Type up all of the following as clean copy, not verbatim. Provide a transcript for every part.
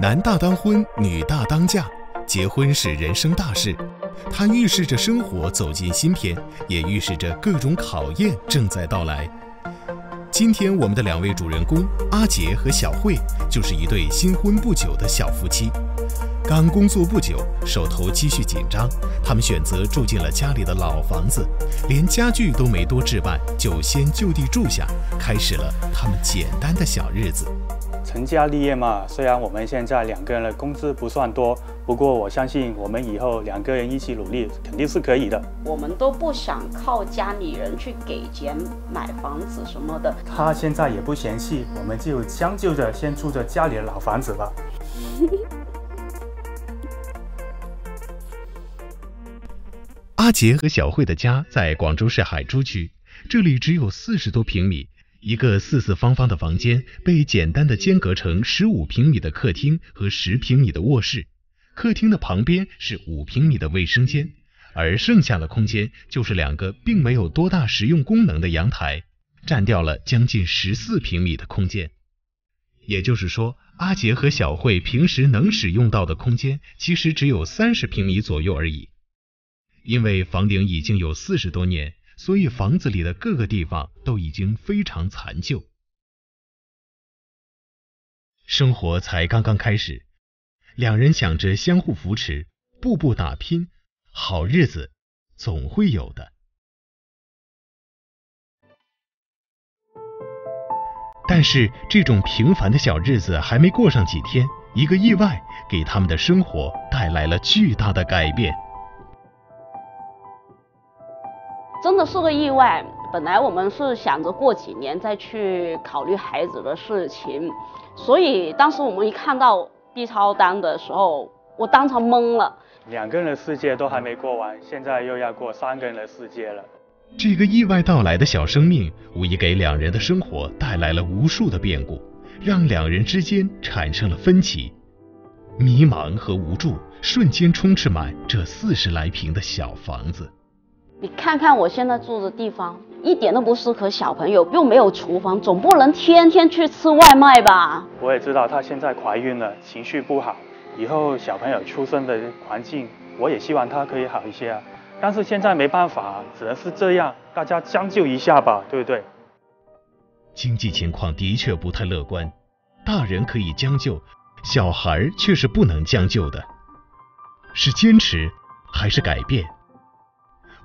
男大当婚，女大当嫁，结婚是人生大事，它预示着生活走进新篇，也预示着各种考验正在到来。今天我们的两位主人公阿杰和小慧就是一对新婚不久的小夫妻，刚工作不久，手头积蓄紧张，他们选择住进了家里的老房子，连家具都没多置办，就先就地住下，开始了他们简单的小日子。成家立业嘛，虽然我们现在两个人的工资不算多，不过我相信我们以后两个人一起努力肯定是可以的。我们都不想靠家里人去给钱买房子什么的。他现在也不嫌弃，我们就将就着先住着家里的老房子吧。阿杰和小慧的家在广州市海珠区，这里只有40多平米。一个四四方方的房间被简单的间隔成15平米的客厅和10平米的卧室，客厅的旁边是5平米的卫生间，而剩下的空间就是两个并没有多大实用功能的阳台，占掉了将近14平米的空间。也就是说，阿杰和小慧平时能使用到的空间其实只有30平米左右而已。因为房龄已经有40多年，所以房子里的各个地方都已经非常残旧。生活才刚刚开始，两人想着相互扶持，步步打拼，好日子总会有的。但是这种平凡的小日子还没过上几天，一个意外给他们的生活带来了巨大的改变。真的是个意外，本来我们是想着过几年再去考虑孩子的事情，所以当时我们一看到 B 超单的时候，我当场懵了。两个人的世界都还没过完，现在又要过3个人的世界了。这个意外到来的小生命，无疑给两人的生活带来了无数的变故，让两人之间产生了分歧。迷茫和无助瞬间充斥满这40来平的小房子。你看看我现在住的地方，一点都不适合小朋友，又没有厨房，总不能天天去吃外卖吧。我也知道她现在怀孕了，情绪不好，以后小朋友出生的环境，我也希望她可以好一些啊。但是现在没办法，只能是这样，大家将就一下吧，对不对？经济情况的确不太乐观，大人可以将就，小孩却是不能将就的。是坚持还是改变？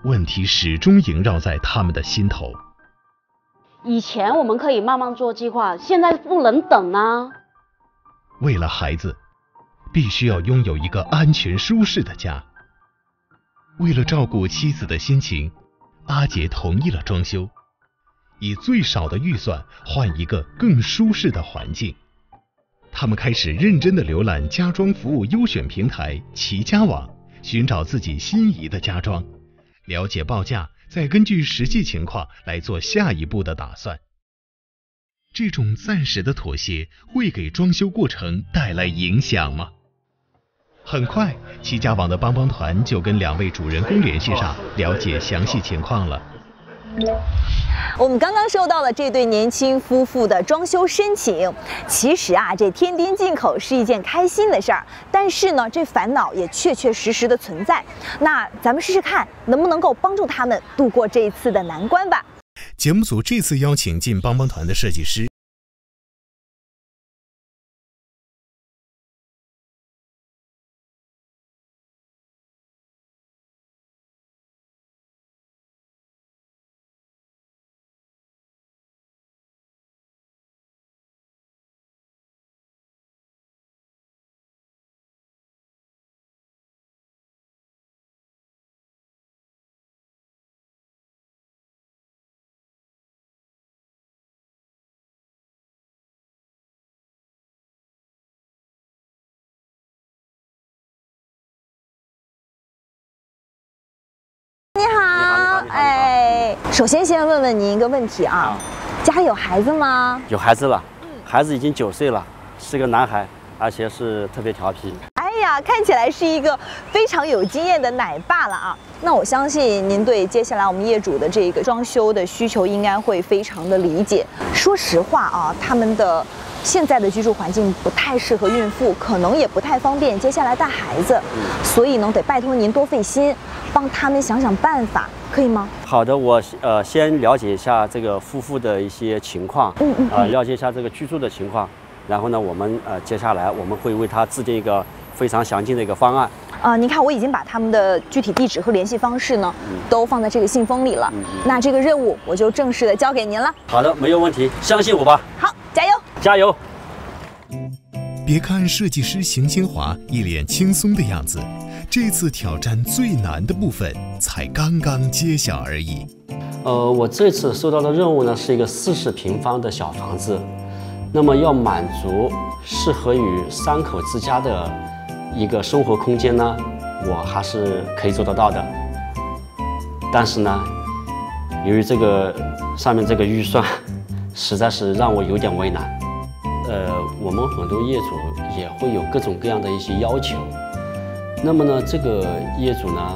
问题始终萦绕在他们的心头。以前我们可以慢慢做计划，现在不能等啊。为了孩子，必须要拥有一个安全舒适的家。为了照顾妻子的心情，阿杰同意了装修，以最少的预算换一个更舒适的环境。他们开始认真地浏览家装服务优选平台齐家网，寻找自己心仪的家装，了解报价，再根据实际情况来做下一步的打算。这种暂时的妥协会给装修过程带来影响吗？很快，齐家网的帮帮团就跟两位主人公联系上，了解详细情况了。我们刚刚收到了这对年轻夫妇的装修申请。其实啊，这天天进口是一件开心的事儿，但是呢，这烦恼也确确实实的存在。那咱们试试看，能不能够帮助他们度过这一次的难关吧。节目组这次邀请进帮帮团的设计师哎，首先问问您一个问题啊，家里有孩子吗？有孩子了，孩子已经9岁了，是个男孩，而且是特别调皮。哎呀，看起来是一个非常有经验的奶爸了啊！那我相信您对接下来我们业主的这个装修的需求应该会非常的理解。说实话啊，他们的现在的居住环境不太适合孕妇，可能也不太方便接下来带孩子，所以呢，得拜托您多费心，帮他们想想办法，可以吗？好的，我先了解一下这个夫妇的一些情况，了解一下这个居住的情况，然后呢，我们接下来我们会为他制定一个非常详尽的一个方案。 您看，我已经把他们的具体地址和联系方式呢，都放在这个信封里了。那这个任务我就正式的交给您了。好的，没有问题，相信我吧。好，加油，加油！别看设计师邢新华一脸轻松的样子，这次挑战最难的部分才刚刚揭晓而已。我这次收到的任务呢，是一个40平方的小房子，那么要满足适合于3口之家的 一个生活空间呢，我还是可以做得到的。但是呢，由于这个上面这个预算，实在是让我有点为难。我们很多业主也会有各种各样的一些要求。那么呢，这个业主呢，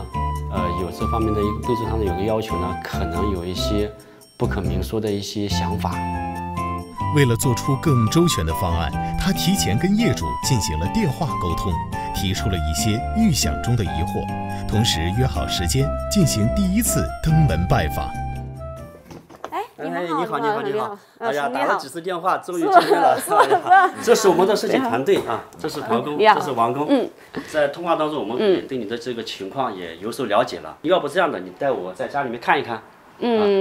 有这方面的一个对这上的有个要求呢，可能有一些不可明说的一些想法。 为了做出更周全的方案，他提前跟业主进行了电话沟通，提出了一些预想中的疑惑，同时约好时间进行第一次登门拜访。哎，你好，你好，你好，你好！哎呀，打了几次电话，终于见面了。这是我们的设计团队啊，这是陶工，这是王工。在通话当中，我们对你的这个情况也有所了解了。要不这样的，你带我在家里面看一看。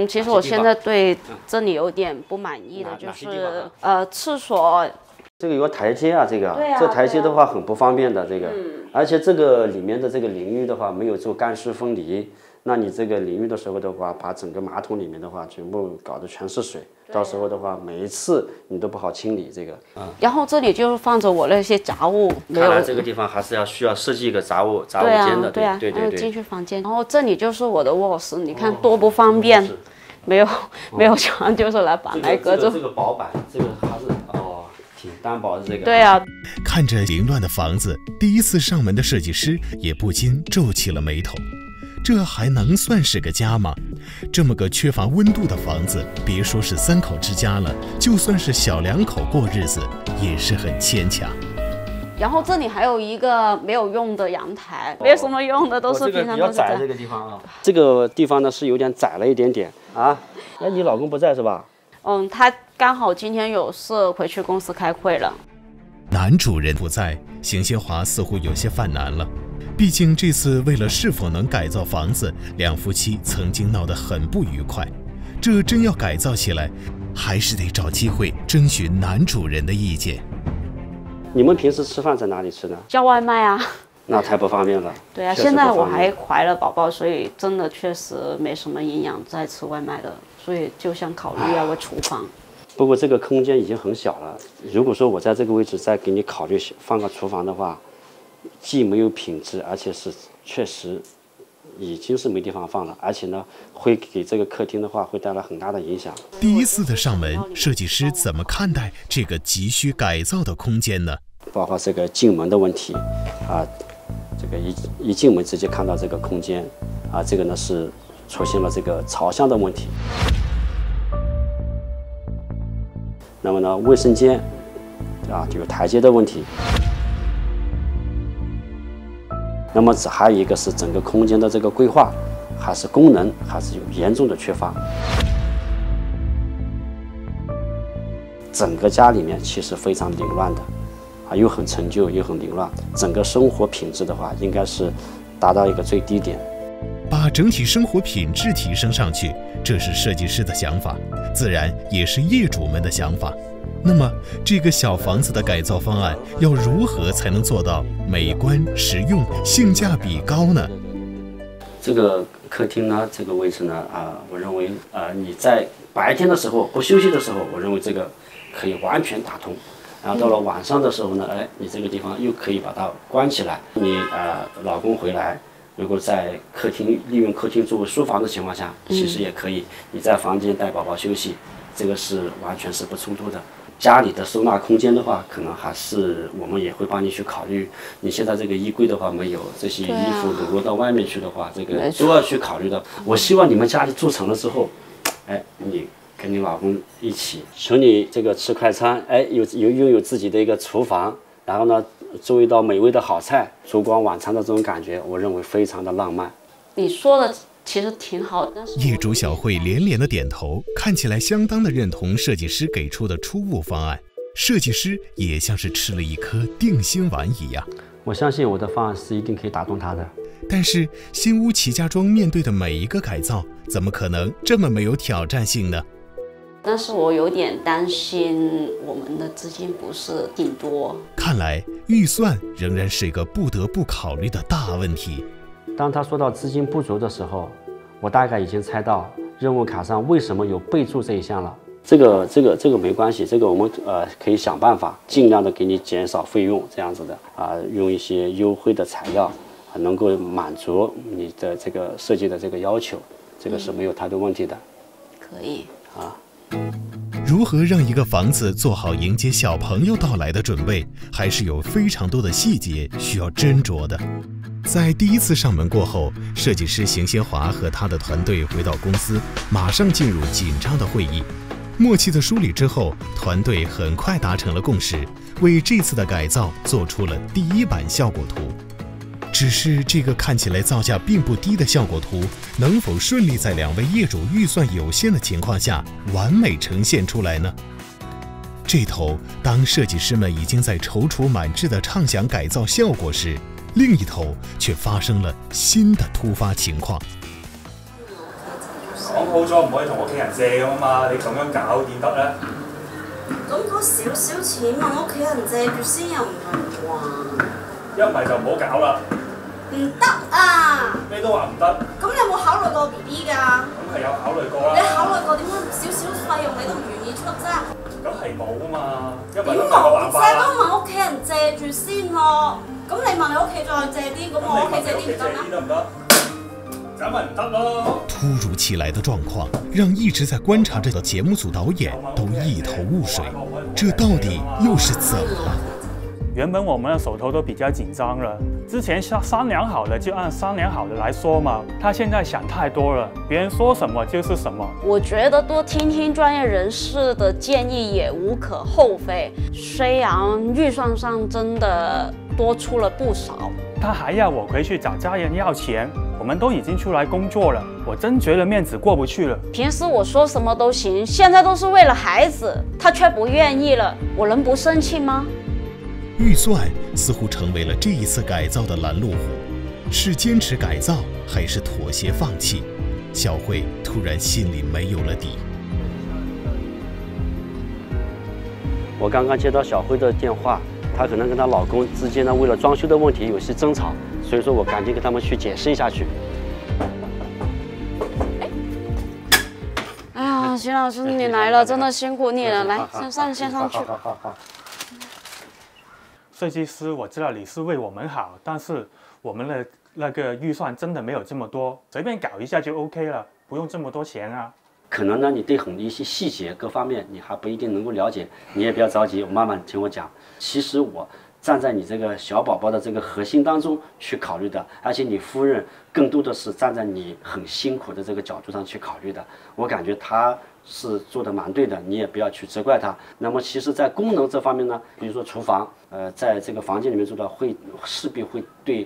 其实我现在对这里有点不满意的，就是厕所，这个有台阶啊，这个这台阶的话很不方便的，这个，而且这个里面的这个淋浴的话没有做干湿分离，那你这个淋浴的时候的话，把整个马桶里面的话全部搞得全是水，到时候的话每一次你都不好清理这个。然后这里就放着我那些杂物，看来这个地方还是要需要设计一个杂物间的，对。进去房间，然后这里就是我的卧室，你看多不方便，没有床就是来板来隔着。这个薄板，这个还是哦挺单薄的这个。对啊，看着凌乱的房子，第一次上门的设计师也不禁皱起了眉头。 这还能算是个家吗？这么个缺乏温度的房子，别说是3口之家了，就算是小2口过日子也是很牵强。然后这里还有一个没有用的阳台，没有什么用的，都是平常都是这样。这个地方啊，这个地方呢是有点窄了一点点啊。哎，你老公不在是吧？他刚好今天有事回去公司开会了。男主人不在，邢新华似乎有些犯难了。 毕竟这次为了是否能改造房子，两夫妻曾经闹得很不愉快。这真要改造起来，还是得找机会征询男主人的意见。你们平时吃饭在哪里吃呢？叫外卖啊。那太不方便了。对啊，现在我还怀了宝宝，所以真的确实没什么营养再吃外卖的，所以就想考虑要个厨房。不过这个空间已经很小了，如果说我在这个位置再给你考虑放个厨房的话。 既没有品质，而且是确实已经是没地方放了，而且呢，会给这个客厅的话会带来很大的影响。第一次的上门，设计师怎么看待这个急需改造的空间呢？包括这个进门的问题，啊，这个一进门直接看到这个空间，啊，这个呢是出现了这个朝向的问题。那么呢，卫生间啊有台阶的问题。 那么还有一个是整个空间的这个规划，还是功能，还是有严重的缺乏。整个家里面其实非常凌乱的，啊，又很陈旧又很凌乱，整个生活品质的话，应该是达到一个最低点。把整体生活品质提升上去，这是设计师的想法，自然也是业主们的想法。 那么，这个小房子的改造方案要如何才能做到美观、实用、性价比高呢？这个客厅呢，这个位置呢，我认为，你在白天的时候不休息的时候，我认为这个可以完全打通。然后到了晚上的时候呢，哎，你这个地方又可以把它关起来。你老公回来，如果在客厅利用客厅作为书房的情况下，其实也可以。你在房间带宝宝休息，这个是完全是不冲突的。 家里的收纳空间的话，可能还是我们也会帮你去考虑。你现在这个衣柜的话没有，这些衣服如果到外面去的话，这个都要去考虑的。我希望你们家里住成了之后，哎，你跟你老公一起。从你这个吃快餐，哎，有拥有自己的一个厨房，然后呢，做一道美味的好菜，烛光晚餐的这种感觉，我认为非常的浪漫。你说的其实挺好的。业主小慧连连的点头，看起来相当的认同设计师给出的初步方案。设计师也像是吃了一颗定心丸一样。我相信我的方案是一定可以打动他的。 但是新屋齐家庄面对的每一个改造，怎么可能这么没有挑战性呢？但是我有点担心我们的资金不是挺多。看来预算仍然是一个不得不考虑的大问题。当他说到资金不足的时候，我大概已经猜到任务卡上为什么有备注这一项了。这个没关系，这个我们可以想办法，尽量的给你减少费用，这样子的啊、用一些优惠的材料。 能够满足你的这个设计的这个要求，这个是没有太多问题的。可以啊。如何让一个房子做好迎接小朋友到来的准备，还是有非常多的细节需要斟酌的。在第一次上门过后，设计师邢先华和他的团队回到公司，马上进入紧张的会议。默契的梳理之后，团队很快达成了共识，为这次的改造做出了第一版效果图。 只是这个看起来造价并不低的效果图，能否顺利在两位业主预算有限的情况下完美呈现出来呢？这头，当设计师们已经在踌躇满志地畅想改造效果时，另一头却发生了新的突發情況。講好咗唔可以同屋企人借㗎嘛，你咁樣搞點得咧？咁嗰少少錢問屋企人借住先又唔係啩？一唔係就唔好搞啦。 唔得啊！咩都話唔得。咁你有冇考慮過 B B 㗎？咁係有考慮過啦。你考慮過點解少少費用你都唔願意出啫？咁係冇啊嘛，因為諗個辦法啦。咁問屋企人借住先咯。咁你問你屋企再借啲，咁我屋企借啲唔得咩？咁咪唔得咯。突如其來的狀況，讓一直在觀察着的節目組導演都一頭霧水。這到底又是怎麼了？ 原本我们的手头都比较紧张了，之前商量好了就按商量好的来说嘛。他现在想太多了，别人说什么就是什么。我觉得多听听专业人士的建议也无可厚非。虽然预算上真的多出了不少，他还要我回去找家人要钱。我们都已经出来工作了，我真觉得面子过不去了。平时我说什么都行，现在都是为了孩子，他却不愿意了，我能不生气吗？ 预算似乎成为了这一次改造的拦路虎，是坚持改造还是妥协放弃？小慧突然心里没有了底。我刚刚接到小慧的电话，她可能跟她老公之间呢为了装修的问题有些争吵，所以说我赶紧跟他们去解释一下去。哎呀，邢老师你来了，真的辛苦你了，来先上去。好。 设计师，我知道你是为我们好，但是我们的那个预算真的没有这么多，随便搞一下就 OK 了，不用这么多钱啊。可能呢，你对很多一些细节各方面你还不一定能够了解，你也不要着急，我慢慢听我讲。其实我站在你这个小宝宝的这个核心当中去考虑的，而且你夫人更多的是站在你很辛苦的这个角度上去考虑的，我感觉她。 是做的蛮对的，你也不要去责怪他。那么，其实，在功能这方面呢，比如说厨房，在这个房间里面做的，会势必会对，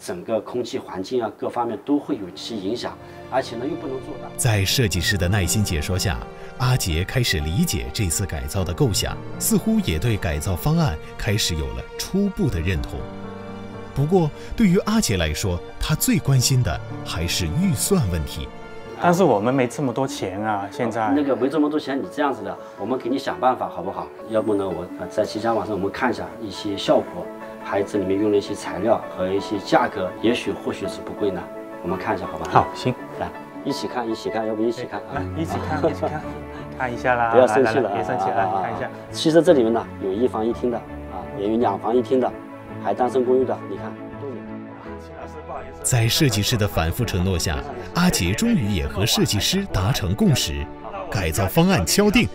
整个空气环境啊各方面都会有一些影响，而且呢又不能做到。在设计师的耐心解说下，阿杰开始理解这次改造的构想，似乎也对改造方案开始有了初步的认同。不过，对于阿杰来说，他最关心的还是预算问题。 但是我们没这么多钱啊！现在、那个没这么多钱，你这样子的，我们给你想办法好不好？要不呢，我在齐家网上我们看一下一些效果，还有这里面用了一些材料和一些价格，也许或许是不贵呢。我们看一下好吧？好，行，来一起看，要不一起看，看一下啦！不要生气了，别生气了，看一下。其实这里面呢有一房一厅的啊，也有两房一厅的，还单身公寓的，你看。 在设计师的反复承诺下，阿杰终于也和设计师达成共识，改造方案敲定。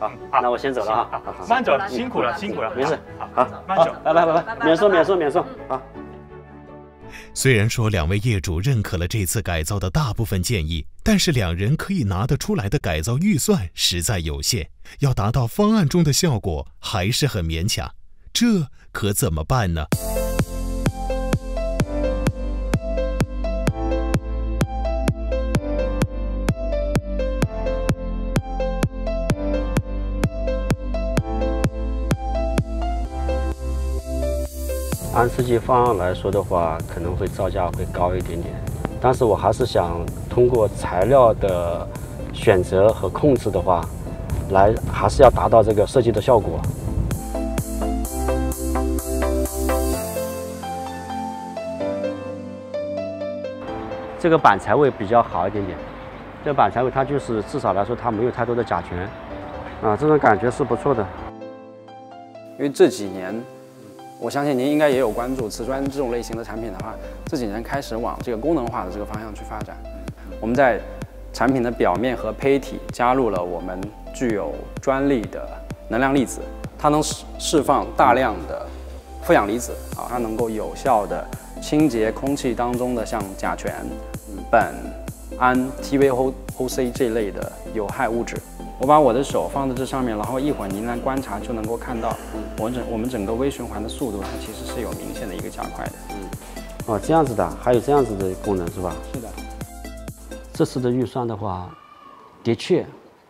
好，那我先走了啊，慢走，辛苦了，没事，好，慢走，拜拜，免送，好。虽然说两位业主认可了这次改造的大部分建议，但是两人可以拿得出来的改造预算实在有限，要达到方案中的效果还是很勉强，这可怎么办呢？ 按设计方案来说的话，可能会造价会高一点点，但是我还是想通过材料的选择和控制的话，还是要达到这个设计的效果。这个板材位比较好一点点，这板材位它就是至少来说它没有太多的甲醛，啊，这种感觉是不错的。因为这几年。 我相信您应该也有关注瓷砖这种类型的产品的话，这几年开始往这个功能化的这个方向去发展。我们在产品的表面和胚体加入了我们具有专利的能量粒子，它能释放大量的负氧离子啊，它能够有效的清洁空气当中的像甲醛、苯、氨、TVOC 这类的有害物质。 我把我的手放在这上面，然后一会儿您来观察就能够看到，我们整个微循环的速度，它其实是有明显的一个加快的。哦，这样子的，还有这样子的功能是吧？是的。这次的预算的话，的确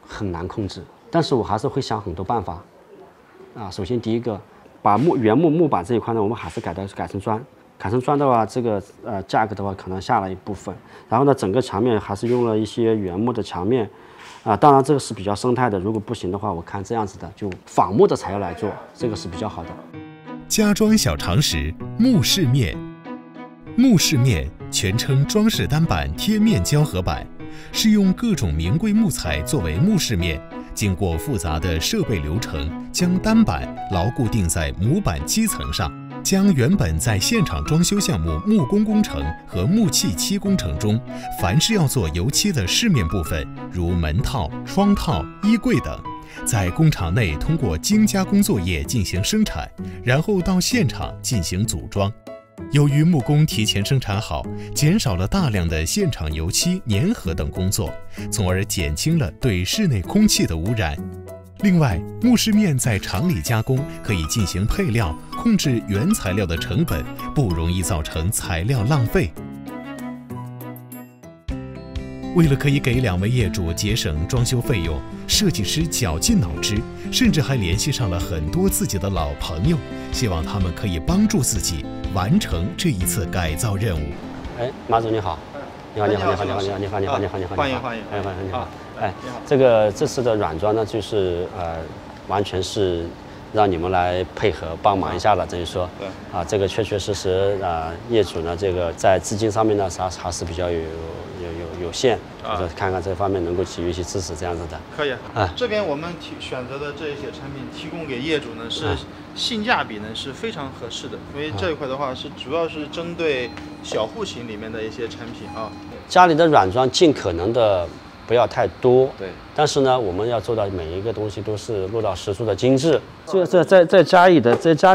很难控制，但是我还是会想很多办法。啊，首先第一个，把原木板这一块呢，我们还是改成砖。 改成砖的话，这个价格的话可能下了一部分。然后呢，整个墙面还是用了一些原木的墙面，啊、当然这个是比较生态的。如果不行的话，我看这样子的就仿木的材料来做，这个是比较好的。家装小常识：木饰面。木饰面全称装饰单板贴面胶合板，是用各种名贵木材作为木饰面，经过复杂的设备流程，将单板牢固定在模板基层上。 将原本在现场装修项目木工工程和木器漆工程中，凡是要做油漆的饰面部分，如门套、窗套、衣柜等，在工厂内通过精加工作业进行生产，然后到现场进行组装。由于木工提前生产好，减少了大量的现场油漆、粘合等工作，从而减轻了对室内空气的污染。 另外，木饰面在厂里加工可以进行配料，控制原材料的成本，不容易造成材料浪费。为了可以给两位业主节省装修费用，设计师绞尽脑汁，甚至还联系上了很多自己的老朋友，希望他们可以帮助自己完成这一次改造任务。哎，马总你好。 你好，欢迎，你好，哎，这个这次的软装呢，就是完全是让你们来配合帮忙一下了，等于说，对，啊，这个确实业主呢，这个在资金上面呢，还是比较有限，啊，看看这方面能够给予一些支持，这样子的，可以，啊，这边我们选择的这些产品提供给业主呢是。 性价比呢是非常合适的，因为这一块的话是主要是针对小户型里面的一些产品啊。家里的软装尽可能的不要太多，对。但是呢，我们要做到每一个东西都是落到实处的精致。在家里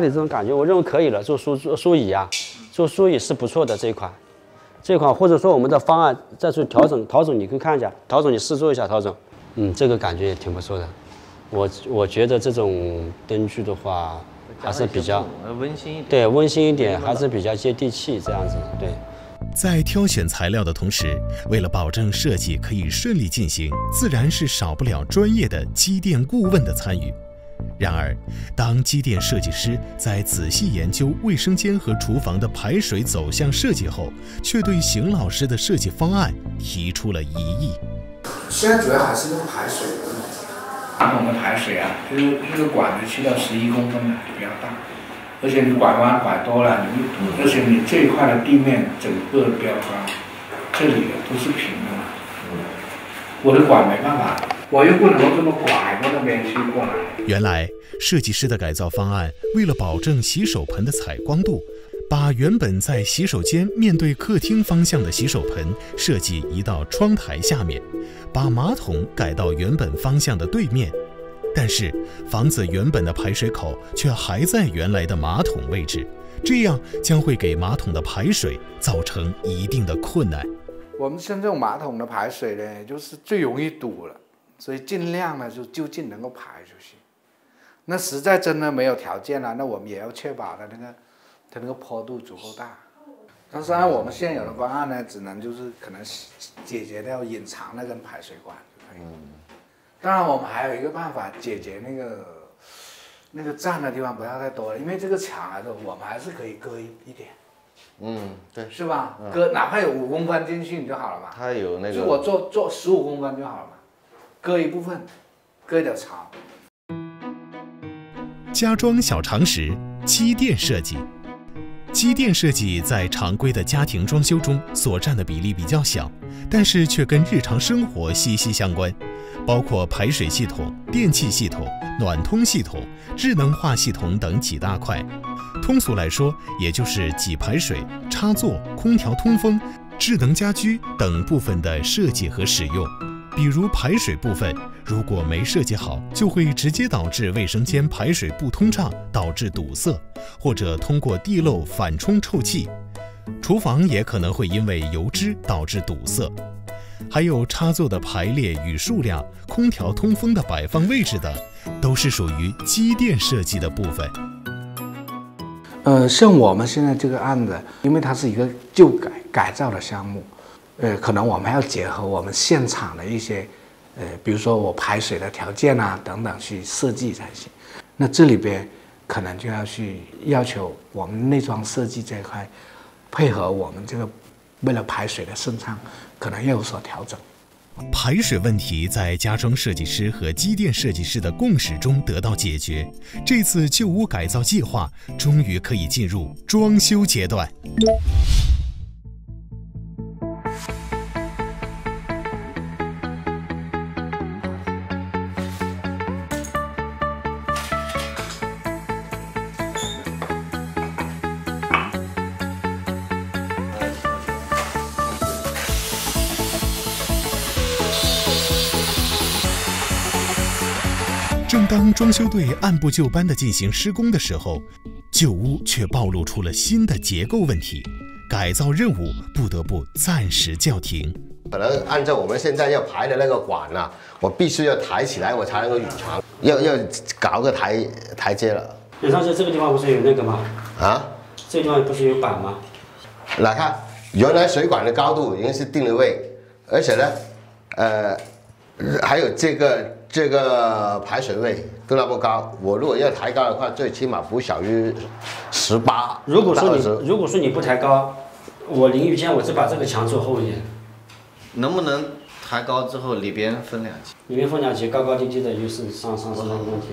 这种感觉，我认为可以了。做书椅啊，做书椅是不错的这一款或者说我们的方案再去调整。陶总，你可以看一下，陶总你试做一下，陶总，这个感觉也挺不错的。 我觉得这种灯具的话，还是比较温馨一点。对，温馨一点，还是比较接地气这样子。对，在挑选材料的同时，为了保证设计可以顺利进行，自然是少不了专业的机电顾问的参与。然而，当机电设计师在仔细研究卫生间和厨房的排水走向设计后，却对邢老师的设计方案提出了异议。现在主要还是用排水的问题。 传统的排水啊，这个管子切到11公分了，比较大，而且你拐弯拐多了，而且你这一块的地面整个标高，这里的都是平的嘛。我的管没办法，我又不能这么拐到那边去过来。原来设计师的改造方案，为了保证洗手盆的采光度，把原本在洗手间面对客厅方向的洗手盆设计移到窗台下面。 把马桶改到原本方向的对面，但是房子原本的排水口却还在原来的马桶位置，这样将会给马桶的排水造成一定的困难。我们像这种马桶的排水呢，就是最容易堵了，所以尽量呢就近能够排出去。那实在真的没有条件了，那我们也要确保它那个坡度足够大。 但是按我们现有的方案呢，只能就是可能解决掉隐藏那根排水管就可以。当然，我们还有一个办法解决那个站的地方不要太多了，因为这个墙来说，我们还是可以割一点。对，是吧？割哪怕有5公分进去你就好了嘛。它有那个。我做15公分就好了嘛，割一部分，割一点槽。家装小常识：机电设计。 机电设计在常规的家庭装修中所占的比例比较小，但是却跟日常生活息息相关，包括排水系统、电气系统、暖通系统、智能化系统等几大块。通俗来说，也就是给排水、插座、空调通风、智能家居等部分的设计和使用。比如排水部分，如果没设计好，就会直接导致卫生间排水不通畅，导致堵塞。 或者通过地漏反冲臭气，厨房也可能会因为油脂导致堵塞，还有插座的排列与数量、空调通风的摆放位置等，都是属于机电设计的部分。像我们现在这个案子，因为它是一个旧改造的项目，可能我们还要结合我们现场的一些，比如说我排水的条件啊等等去设计才行。那这里边。 可能就要去要求我们内装设计这一块，配合我们这个为了排水的顺畅，可能要有所调整。排水问题在家装设计师和机电设计师的共识中得到解决。这次旧屋改造计划终于可以进入装修阶段。 正当装修队按部就班地进行施工的时候，旧屋却暴露出了新的结构问题，改造任务不得不暂时叫停。可能按照我们现在要排的那个管啊，我必须要抬起来，我才能够隐藏，要搞个台阶了。你上次这个地方不是有那个吗？啊，这个地方不是有板吗？来看，原来水管的高度已经是定了位，而且呢，还有这个排水位都那么高，我如果要抬高的话，最起码不小于18。如果说你不抬高，我淋浴间我只把这个墙做厚一点，能不能抬高之后里边分两级？里边分两级，高高低低的又是上升的问题。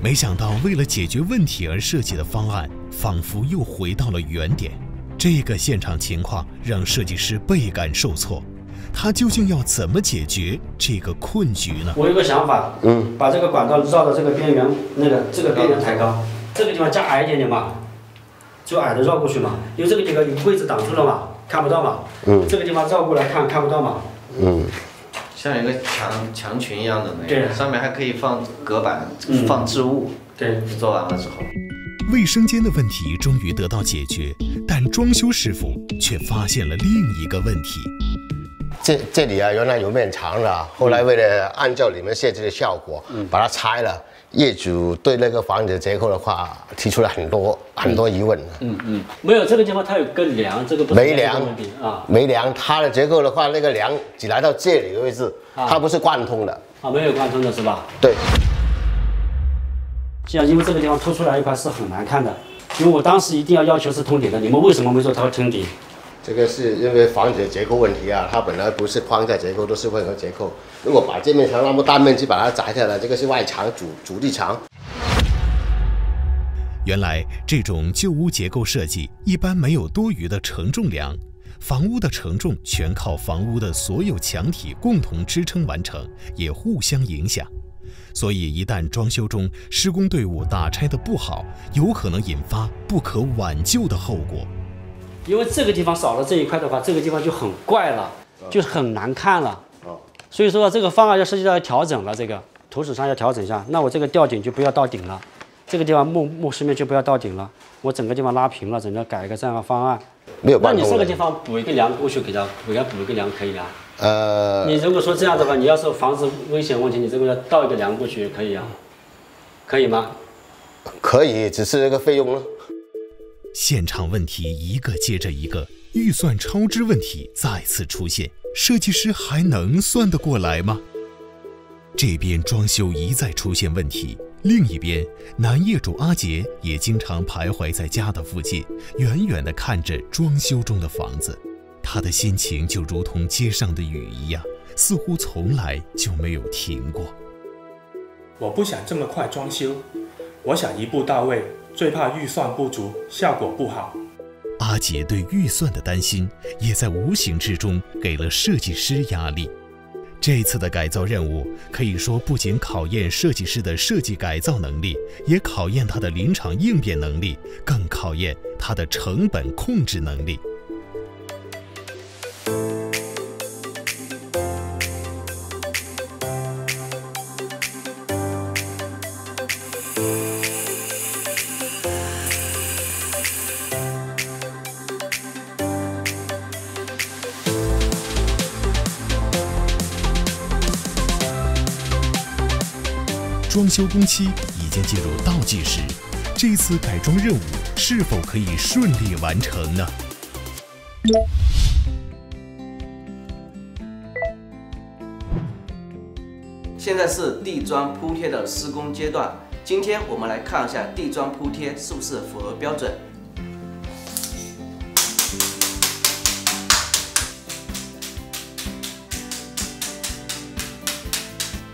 没想到为了解决问题而设计的方案，仿佛又回到了原点。这个现场情况让设计师倍感受挫。 他究竟要怎么解决这个困局呢？我有个想法，把这个管道绕到这个边缘，这个边缘抬高，这个地方加矮一点点嘛，就矮的绕过去嘛，因为这个地方有柜子挡住了嘛，看不到嘛，这个地方绕过来看不到嘛，像一个墙裙一样的那个，上面还可以放隔板，放置物，对，做完了之后。 卫生间的问题终于得到解决，但装修师傅却发现了另一个问题。这里啊，原来有面墙的，后来为了按照你们设计的效果，把它拆了。业主对那个房子的结构的话，提出了很多疑问。没有这个地方它有根梁，这个不是没梁啊，没梁。它的结构的话，那个梁只来到这里的位置，它不是贯通的。啊，没有贯通的是吧？对。 像因为这个地方凸出来一块是很难看的，因为我当时一定要求是通顶的，你们为什么没说它通顶？这个是因为房子的结构问题啊，它本来不是框架结构，都是混合结构。如果把这面墙那么大面积把它砸下来，这个是外墙主力墙。原来这种旧屋结构设计一般没有多余的承重梁，房屋的承重全靠房屋的所有墙体共同支撑完成，也互相影响。 所以，一旦装修中施工队伍打拆的不好，有可能引发不可挽救的后果。因为这个地方少了这一块的话，这个地方就很怪了，就很难看了。所以说这个方案要涉及到调整了，这个图纸上要调整一下。那我这个吊顶就不要到顶了，这个地方牧师面就不要到顶了，我整个地方拉平了，整个改一个这样的方案。没有办法。那你这个地方补一个梁过去，给它补一个梁可以啊。你如果说这样子吧，你要是防止危险问题，你这个倒一个梁过去也可以啊，可以吗？可以，只是这个费用了。现场问题一个接着一个，预算超支问题再次出现，设计师还能算得过来吗？这边装修一再出现问题。 另一边，男业主阿杰也经常徘徊在家的附近，远远地看着装修中的房子，他的心情就如同街上的雨一样，似乎从来就没有停过。我不想这么快装修，我想一步到位，最怕预算不足，效果不好。阿杰对预算的担心，也在无形之中给了设计师压力。 这次的改造任务可以说不仅考验设计师的设计改造能力，也考验他的临场应变能力，更考验他的成本控制能力。装修工期已经进入倒计时，这次改装任务是否可以顺利完成呢？现在是地砖铺贴的施工阶段，今天我们来看一下地砖铺贴是不是符合标准。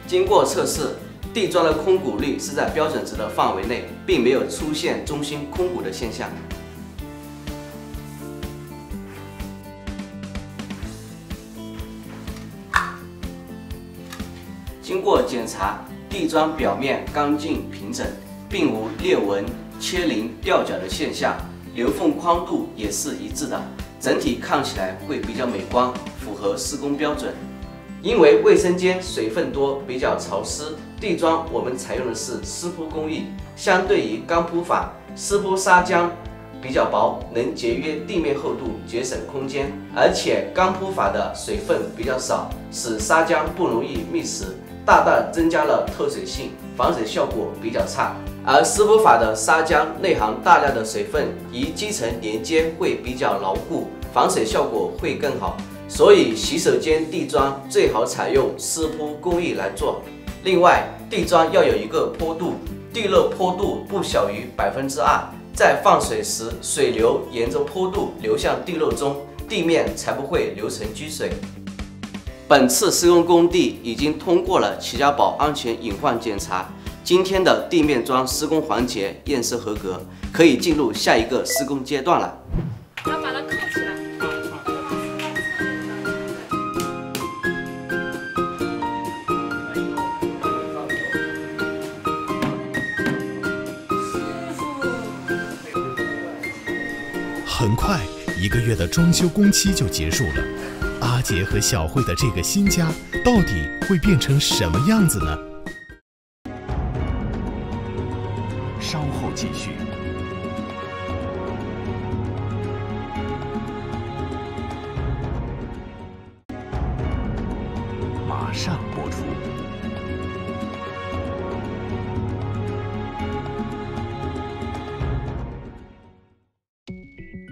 经过测试。 地砖的空鼓率是在标准值的范围内，并没有出现中心空鼓的现象。经过检查，地砖表面干净平整，并无裂纹、切鳞、掉角的现象，留缝宽度也是一致的，整体看起来会比较美观，符合施工标准。 因为卫生间水分多，比较潮湿，地砖我们采用的是湿铺工艺，相对于干铺法，湿铺砂浆比较薄，能节约地面厚度，节省空间。而且干铺法的水分比较少，使砂浆不容易密实，大大增加了透水性，防水效果比较差。而湿铺法的砂浆内含大量的水分，与基层连接会比较牢固，防水效果会更好。 所以，洗手间地砖最好采用湿铺工艺来做。另外，地砖要有一个坡度，地热坡度不小于 2%， 在放水时，水流沿着坡度流向地热中，地面才不会流层积水。本次施工工地已经通过了齐家堡安全隐患检查，今天的地面砖施工环节验收合格，可以进入下一个施工阶段了。要把它扣起来。 很快，一个月的装修工期就结束了。阿杰和小慧的这个新家到底会变成什么样子呢？稍后继续。马上播出。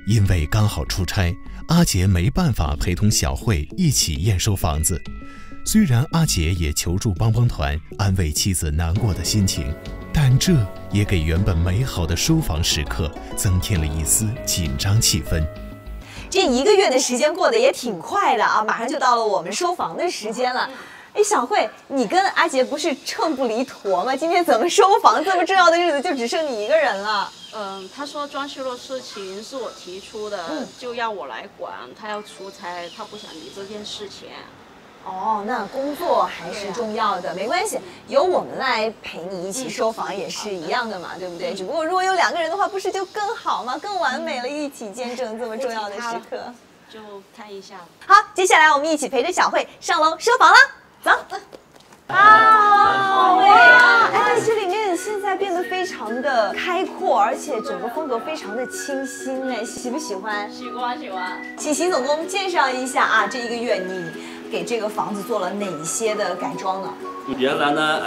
因为刚好出差，阿杰没办法陪同小慧一起验收房子。虽然阿杰也求助帮帮团，安慰妻子难过的心情，但这也给原本美好的收房时刻增添了一丝紧张气氛。这一个月的时间过得也挺快的啊，马上就到了我们收房的时间了。 哎，小慧，你跟阿杰不是秤不离砣吗？今天怎么收房这么重要的日子就只剩你一个人了？嗯，他说装修的事情是我提出的，就要我来管。他要出差，他不想理这件事情。哦，那工作还是重要的，没关系，由我们来陪你一起收房也是一样的嘛，对不对？只不过如果有两个人的话，不是就更好吗？更完美了，一起见证这么重要的时刻。就看一下。好，接下来我们一起陪着小慧上楼收房啦。 走，啊，好美啊！哎，但是里面现在变得非常的开阔，而且整个风格非常的清新，哎，喜不喜欢？喜欢，喜欢。请邢总给我们介绍一下啊，这一个月你给这个房子做了哪些的改装呢？ 原来呢，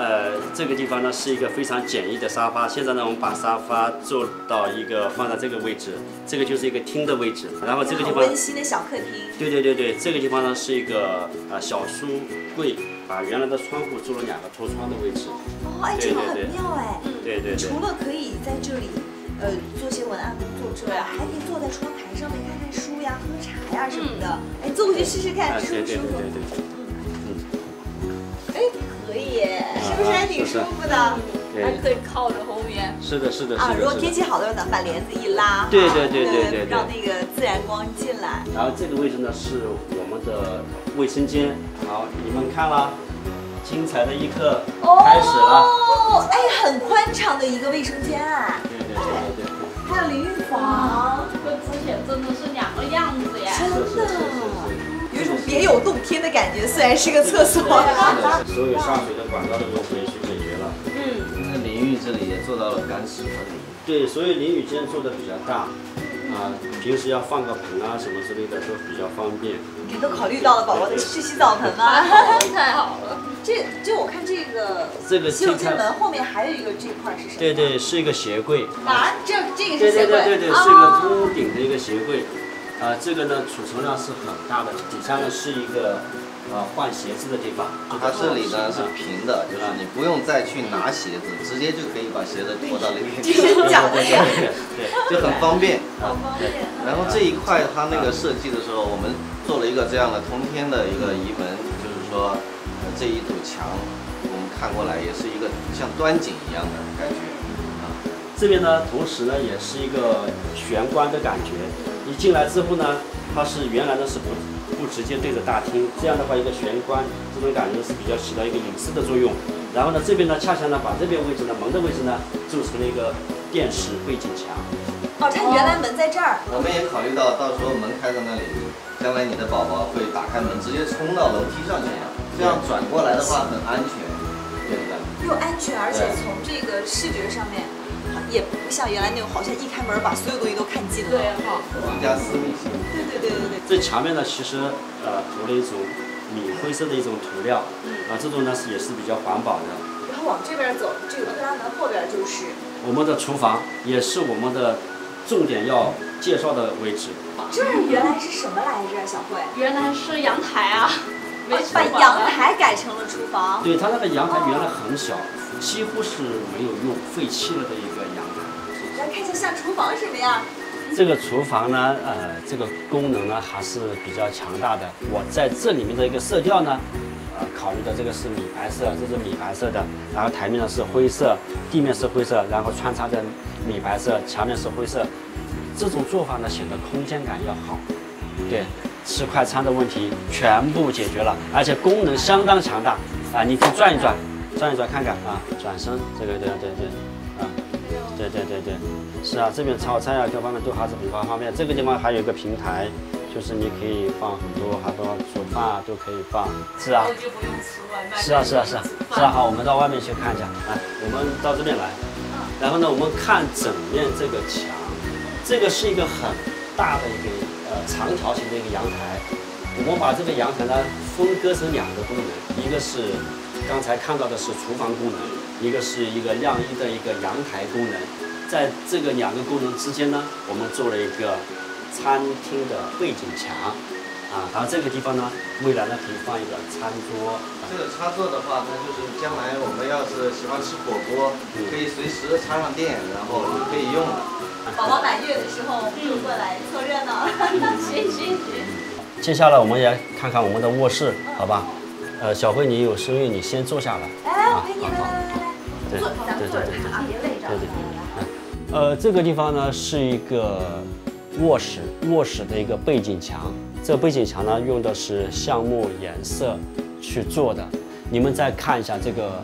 这个地方呢是一个非常简易的沙发。现在呢，我们把沙发做到一个放在这个位置，这个就是一个厅的位置。然后这个地方温馨的小客厅。对对对对，这个地方呢是一个小书柜，把原来的窗户做了两个脱窗的位置。哦，哎，这个很妙哎。对对对。除了可以在这里做些文案工作之外，还可以坐在窗台上面看看书呀、喝茶呀什么的。哎，坐过去试试看，舒不舒服？对对对对。 是不是还挺舒服的？还可以靠着后面。是的，是的，啊，如果天气好的时候，咱们把帘子一拉，对对对对对，让那个自然光进来。然后这个位置呢是我们的卫生间，好，你们看了，精彩的一刻开始了。哦，哎，很宽敞的一个卫生间啊。对对对对对。还有淋浴房，跟之前真的是两个样子呀。真的。 有一种别有洞天的感觉，虽然是个厕所。所有下水的管道都可以去解决了。嗯，那淋浴这里也做到了干湿分离。对，所以淋浴间做的比较大，啊，平时要放个盆啊什么之类的都比较方便。你都考虑到了宝宝的去洗澡盆吗？太好了。这我看这个洗手间门后面还有一个这块是什么？对对，是一个鞋柜。啊，这个是鞋柜。对对对对，是一个通顶的一个鞋柜。 这个呢，储存量是很大的，底下呢是一个换鞋子的地方。它这里呢是平的，就是你不用再去拿鞋子，直接就可以把鞋子拖到里面去。真假的呀？对，就很方便。很方便。然后这一块它那个设计的时候，我们做了一个这样的通天的一个移门，就是说这一堵墙，我们看过来也是一个像端景一样的感觉。啊，这边呢，同时呢也是一个玄关的感觉。 一进来之后呢，它是原来呢是不直接对着大厅，这样的话一个玄关，这种感觉是比较起到一个隐私的作用。然后呢，这边呢恰恰呢把这边位置呢门的位置呢做成了一个电视背景墙。哦，它原来门在这儿。我们也考虑到，到时候门开在那里，将来你的宝宝会打开门直接冲到楼梯上去，这样转过来的话很安全，对不对？又安全，而且从这个视觉上面。 也不像原来那种，好像一开门把所有东西都看尽了。对哈，更加私密性。对对对对对。这墙面呢，其实涂了一种米灰色的一种涂料，啊，这种呢也是比较环保的。然后往这边走，这个推拉门后边就是我们的厨房，也是我们的重点要介绍的位置。这原来是什么来着，小慧？原来是阳台啊，把阳台改成了厨房。对，它那个阳台原来很小。 几乎是没有用，废弃了的一个阳台。来看一下像厨房什么样？这个厨房呢，这个功能呢还是比较强大的。我在这里面的一个色调呢，考虑的这个是米白色，这是米白色的，然后台面呢是灰色，地面是灰色，然后穿插着米白色，墙面是灰色。这种做法呢，显得空间感要好。对，吃快餐的问题全部解决了，而且功能相当强大啊！你可以转一转。 转一转看看啊，转身这个对对对，啊，对对对对，是啊，这边炒菜啊各方面都还是比较方便。这个地方还有一个平台，就是你可以放很多，还包括煮饭啊都可以放。是啊，就不用吃外卖。是啊是啊是啊是啊，好，我们到外面去看一下，来，我们到这边来，然后呢，我们看整面这个墙，这个是一个很大的一个长条形的一个阳台，我们把这个阳台呢分割成两个功能，一个是。 刚才看到的是厨房功能，一个是一个晾衣的一个阳台功能，在这个两个功能之间呢，我们做了一个餐厅的背景墙，啊，然后这个地方呢，未来呢可以放一个餐桌。这个插座的话，它就是将来我们要是喜欢吃火锅，可以随时插上电，然后就可以用了。宝宝满月的时候，我们就过来凑热闹。行行行。接下来我们也看看我们的卧室，好吧？ 小慧，你有声音，你先坐下来。来，我陪你。来，坐，咱们坐着看啊，别累着。对对对。这个地方呢是一个卧室，卧室的一个背景墙。这背景墙呢用的是橡木颜色去做的。你们再看一下这个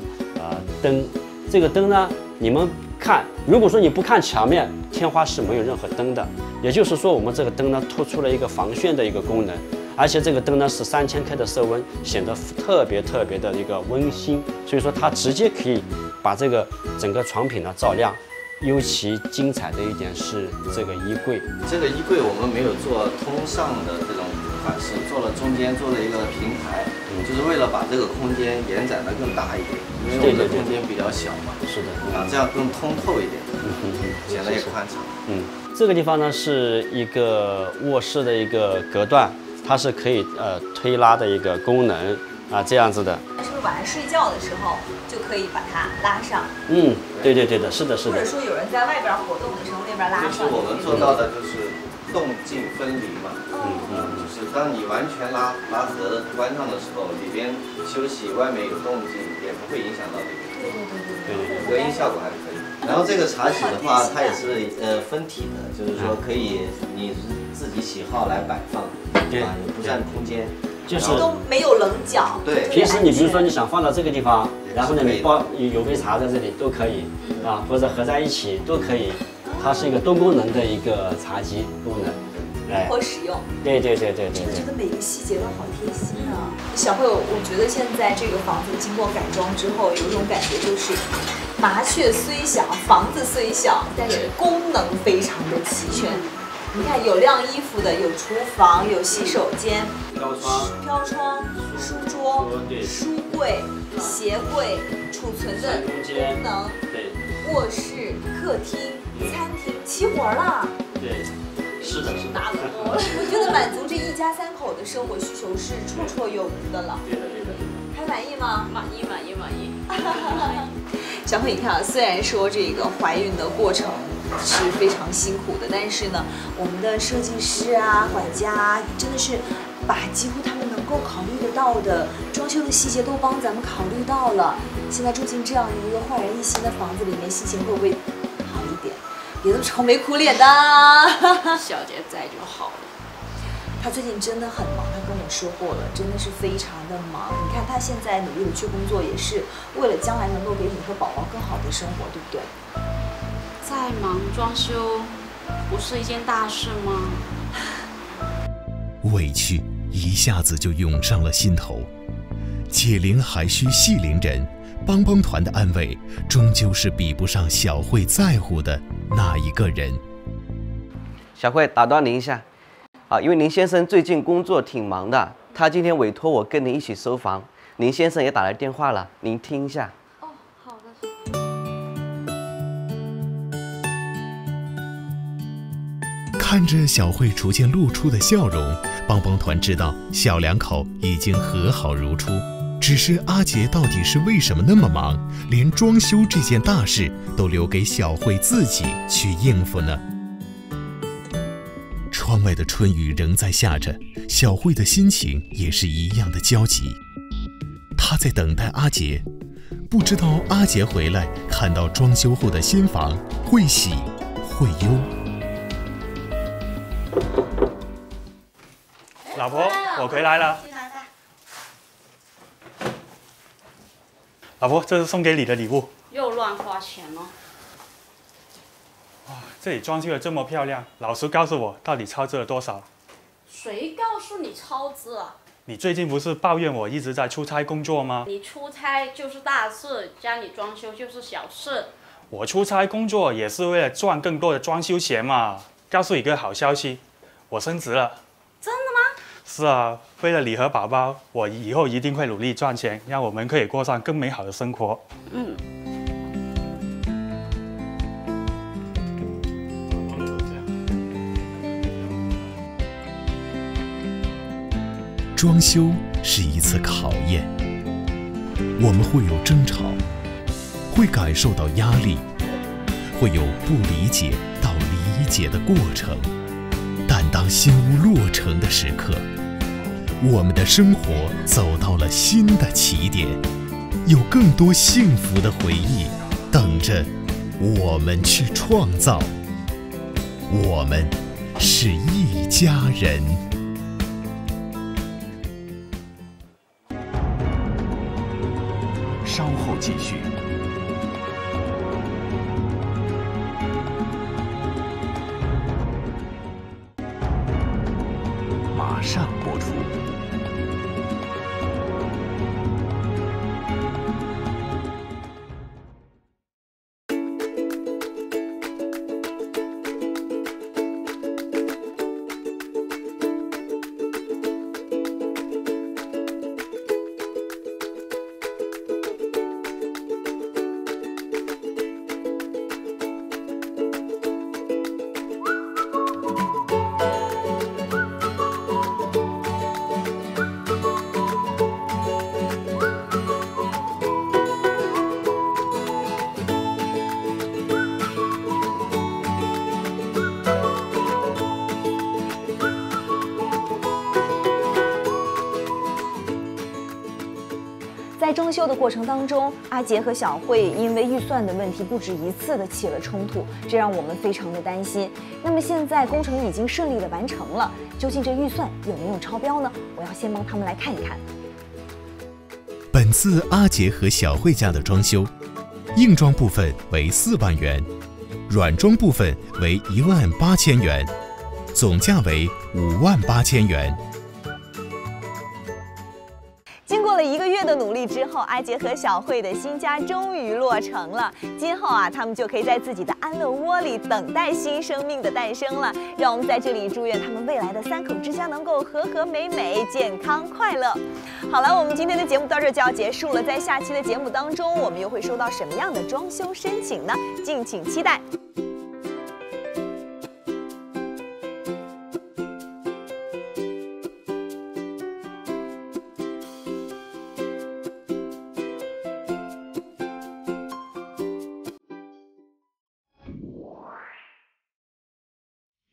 灯，这个灯呢，你们看，如果说你不看墙面，天花是没有任何灯的。也就是说，我们这个灯呢突出了一个防眩的一个功能。而且这个灯呢是3000K 的色温，显得特别的一个温馨。所以说它直接可以把这个整个床品呢照亮。 尤其精彩的一点是这个衣柜，我们没有做通上的这种款式，做了中间做了一个平台，就是为了把这个空间延展得更大一点，因为我们的空间比较小嘛。是的，啊，这样更通透一点，显得也宽敞。这个地方呢是一个卧室的一个隔断，它是可以推拉的一个功能啊，这样子的。 晚上睡觉的时候就可以把它拉上。对的，是的。或者说有人在外边活动的时候，那边拉上。就是我们做到的就是动静分离嘛。就是当你完全拉合关上的时候，里边休息，外面有动静，也不会影响到里面。隔音效果还可以。然后这个茶几的话，它也是分体的，就是说可以你自己喜好来摆放，啊，也不占空间。 就是都没有棱角。对，平时你比如说你想放到这个地方，然后呢你包有杯茶在这里都可以啊，或者合在一起都可以。它是一个多功能的一个茶几功能，灵活使用。对。这个每个细节都好贴心啊！小慧，我觉得现在这个房子经过改装之后，有一种感觉就是，麻雀虽小，房子虽小，但是功能非常的齐全。 你看，有晾衣服的，有厨房，有洗手间，飘窗、书桌、书柜、鞋柜、储存的功能，卧室、客厅、餐厅，齐活了。是大了多了。我觉得满足这一家三口的生活需求是绰绰有余的了。对的。还满意吗？满意。小慧，你看啊，虽然说这个怀孕的过程。 是非常辛苦的，但是呢，我们的设计师啊、管家啊，真的是把几乎他们能够考虑得到的装修的细节都帮咱们考虑到了。现在住进这样一个焕然一新的房子里面，心情会不会好一点？别那么愁眉苦脸的，小姐在就好了。她最近真的很忙，她跟我说过了，真的是非常的忙。你看她现在努力的去工作，也是为了将来能够给你和宝宝更好的生活，对不对？ 再忙，装修不是一件大事吗？委屈一下子就涌上了心头，解铃还需系铃人，帮帮团的安慰终究是比不上小慧在乎的那一个人。小慧，打断您一下，啊，因为林先生最近工作挺忙的，他今天委托我跟您一起收房，林先生也打来电话了，您听一下。 看着小慧逐渐露出的笑容，帮帮团知道小两口已经和好如初。只是阿杰到底是为什么那么忙，连装修这件大事都留给小慧自己去应付呢？窗外的春雨仍在下着，小慧的心情也是一样的焦急。她在等待阿杰，不知道阿杰回来看到装修后的新房会喜会忧。 老婆，我回来了。老婆，这是送给你的礼物。又乱花钱了。哇，这里装修的这么漂亮，老实告诉我，到底超支了多少？谁告诉你超支了？你最近不是抱怨我一直在出差工作吗？你出差就是大事，家里装修就是小事。我出差工作也是为了赚更多的装修钱嘛。告诉你一个好消息，我升职了。 真的吗？是啊，为了你和宝宝，我以后一定会努力赚钱，让我们可以过上更美好的生活。装修是一次考验，我们会有争吵，会感受到压力，会有不理解到理解的过程。 但当新屋落成的时刻，我们的生活走到了新的起点，有更多幸福的回忆等着我们去创造。我们是一家人。稍后继续。 上播出。在装修的过程当中，阿杰和小慧因为预算的问题不止一次的起了冲突，这让我们非常的担心。那么现在工程已经顺利的完成了，究竟这预算有没有超标呢？我要先帮他们来看一看。本次阿杰和小慧家的装修，硬装部分为4万元，软装部分为18000元，总价为58000元。 1个月的努力之后，阿杰和小慧的新家终于落成了。今后啊，他们就可以在自己的安乐窝里等待新生命的诞生了。让我们在这里祝愿他们未来的三口之家能够和和美美、健康快乐。好了，我们今天的节目到这就要结束了。在下期的节目当中，我们又会收到什么样的装修申请呢？敬请期待。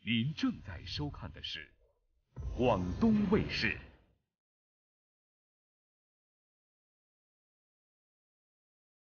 您正在收看的是广东卫视。